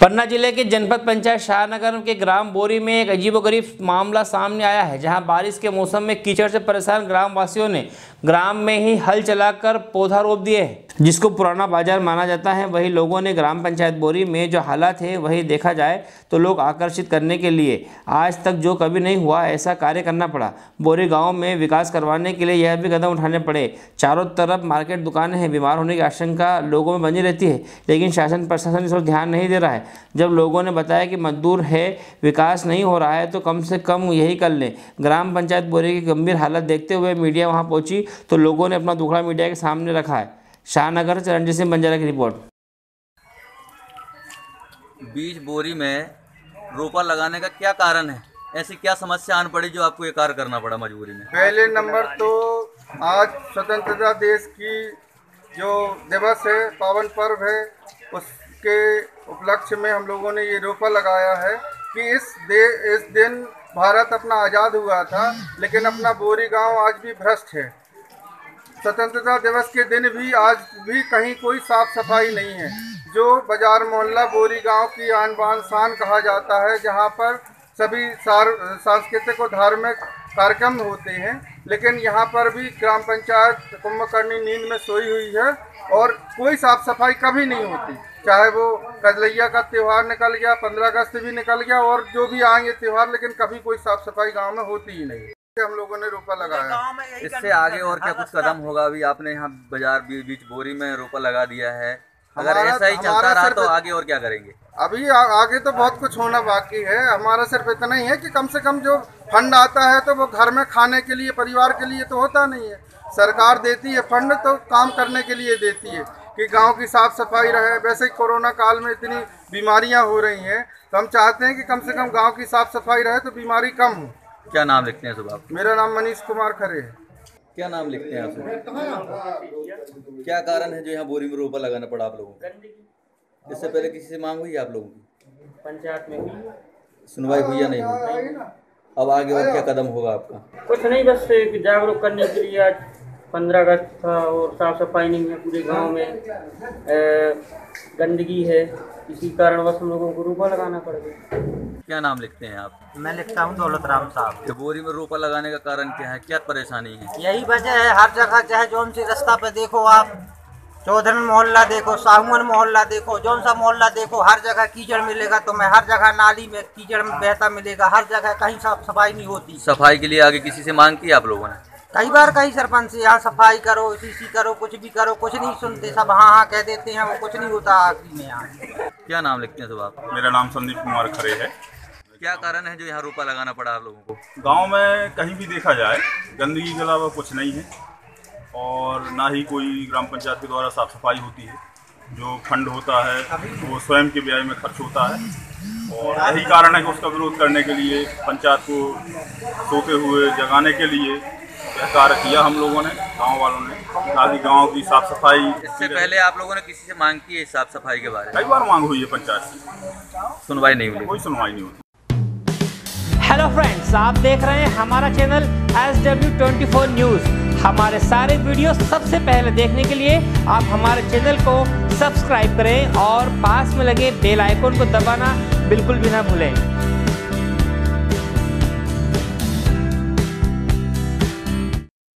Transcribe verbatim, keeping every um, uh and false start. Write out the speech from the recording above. पन्ना जिले के जनपद पंचायत शाहनगर के ग्राम बोरी में एक अजीबोगरीब मामला सामने आया है, जहां बारिश के मौसम में कीचड़ से परेशान ग्रामवासियों ने ग्राम में ही हल चलाकर पौधा रोप दिए हैं, जिसको पुराना बाजार माना जाता है। वही लोगों ने ग्राम पंचायत बोरी में जो हालात है वही देखा जाए तो लोग आकर्षित करने के लिए आज तक जो कभी नहीं हुआ ऐसा कार्य करना पड़ा। बोरी गाँव में विकास करवाने के लिए यह भी कदम उठाने पड़े। चारों तरफ मार्केट दुकानें हैं, बीमार होने की आशंका लोगों में बनी रहती है, लेकिन शासन प्रशासन इस पर ध्यान नहीं दे रहा है। जब लोगों ने बताया कि मजदूर है, विकास नहीं हो रहा है, तो कम से कम यही कर लें। ग्राम पंचायत बोरी की गंभीर हालत देखते हुए मीडिया वहां पहुंची तो लोगों ने अपना दुखड़ा मीडिया के सामने रखा है। शाहनगर से चरनजीत बंजारा की रिपोर्ट। बीज बोरी में रोपा लगाने का क्या कारण है? ऐसी क्या समस्या आन पड़ी जो आपको ये कार्य करना पड़ा मजबूरी में? पहले नंबर तो आज स्वतंत्रता देश की जो दिवस है, पावन पर्व है, उस के उपलक्ष्य में हम लोगों ने ये रोपा लगाया है कि इस दे इस दिन भारत अपना आज़ाद हुआ था, लेकिन अपना बोरी गांव आज भी भ्रष्ट है। स्वतंत्रता दिवस के दिन भी आज भी कहीं कोई साफ सफाई नहीं है। जो बाजार मोहल्ला बोरी गांव की आन बान शान कहा जाता है, जहां पर सभी सांस्कृतिक और धार्मिक कार्यक्रम होते हैं, लेकिन यहाँ पर भी ग्राम पंचायत कुंभकर्णी नींद में सोई हुई है और कोई साफ सफाई कभी नहीं होती। चाहे वो कजलैया का त्यौहार निकल गया, पंद्रह अगस्त भी निकल गया और जो भी आएंगे त्यौहार, लेकिन कभी कोई साफ सफाई गांव में होती ही नहीं। हम लोगों ने रोपा लगाया। इससे आगे और क्या कुछ कदम होगा? अभी आपने यहाँ बाजार बीच बोरी में रोपा लगा दिया है, अगर ऐसा ही चलता रहा तो आगे और क्या करेंगे? अभी आ, आगे तो बहुत कुछ होना बाकी है। हमारा सिर्फ इतना ही है कि कम से कम जो फंड आता है तो वो घर में खाने के लिए, परिवार के लिए तो होता नहीं है। सरकार देती है फंड तो काम करने के लिए देती है कि गांव की साफ सफाई रहे। वैसे कोरोना काल में इतनी बीमारियां हो रही हैं तो हम चाहते हैं कि कम से कम गाँव की साफ सफाई रहे तो बीमारी कम हो। क्या नाम लिखते हैं सुबह? मेरा नाम मनीष कुमार खरे है। क्या नाम लिखते हैं आप? क्या कारण है जो यहाँ बोरी में रोपा लगाना पड़ा आप लोगों को? इससे पहले किसी से मांग हुई है आप लोगों की? पंचायत में सुनवाई हुई या नहीं हुई? अब आगे और क्या कदम होगा आपका? कुछ नहीं, बस जागरूक करने के लिए। आज पंद्रह अगस्त था और साफ सफाई नहीं है पूरे गांव में, गंदगी है, इसी कारणवश हम लोगों को रोपा लगाना पड़ गया। क्या नाम लिखते हैं आप? मैं लिखता हूँ दौलत राम साहब। बोरी में रोपा लगाने का कारण क्या है, क्या परेशानी है? यही वजह है, हर जगह चाहे जो सी रास्ता पे देखो, आप चौधरी मोहल्ला देखो, साहूमन मोहल्ला देखो, जौन सा मोहल्ला देखो, हर जगह कीचड़ मिलेगा। तो मैं हर जगह नाली में कीचड़ में बहता मिलेगा, हर जगह कहीं साफ सफाई नहीं होती। सफाई के लिए आगे किसी से मांग की आप लोगों ने? कई बार कई सरपंच से, यहाँ सफाई करो, सीसी करो, कुछ भी करो, कुछ नहीं सुनते। सब हाँ हाँ कह देते हैं, वो कुछ नहीं होता आखिरी में यहाँ। क्या नाम लिखते हैं सब आप? मेरा नाम संदीप कुमार खरे है। क्या कारण है जो यहाँ रोपा लगाना पड़ा आप लोगों को? गांव में कहीं भी देखा जाए गंदगी के अलावा कुछ नहीं है और ना ही कोई ग्राम पंचायत के द्वारा साफ सफाई होती है। जो फंड होता है वो स्वयं के व्यय में खर्च होता है और यही कारण है कि उसका विरोध करने के लिए, पंचायत को सोते हुए जगाने के लिए कार्य किया हम लोगों ने, गांव वालों ने, ताकि गांव की साफ सफाई। इससे पहले आप लोगों ने किसी से मांग की है साफ सफाई के बारे में? कई बार मांग हुई है पंचायत से, सुनवाई नहीं हुई। कोई सुनवाई नहीं होती। हेलो फ्रेंड्स, आप देख रहे हैं हमारा चैनल एस डब्ल्यू चौबीस न्यूज। हमारे सारे वीडियो सबसे पहले देखने के लिए आप हमारे चैनल को सब्सक्राइब करें और पास में लगे बेल आइकन को दबाना बिल्कुल भी ना भूलें।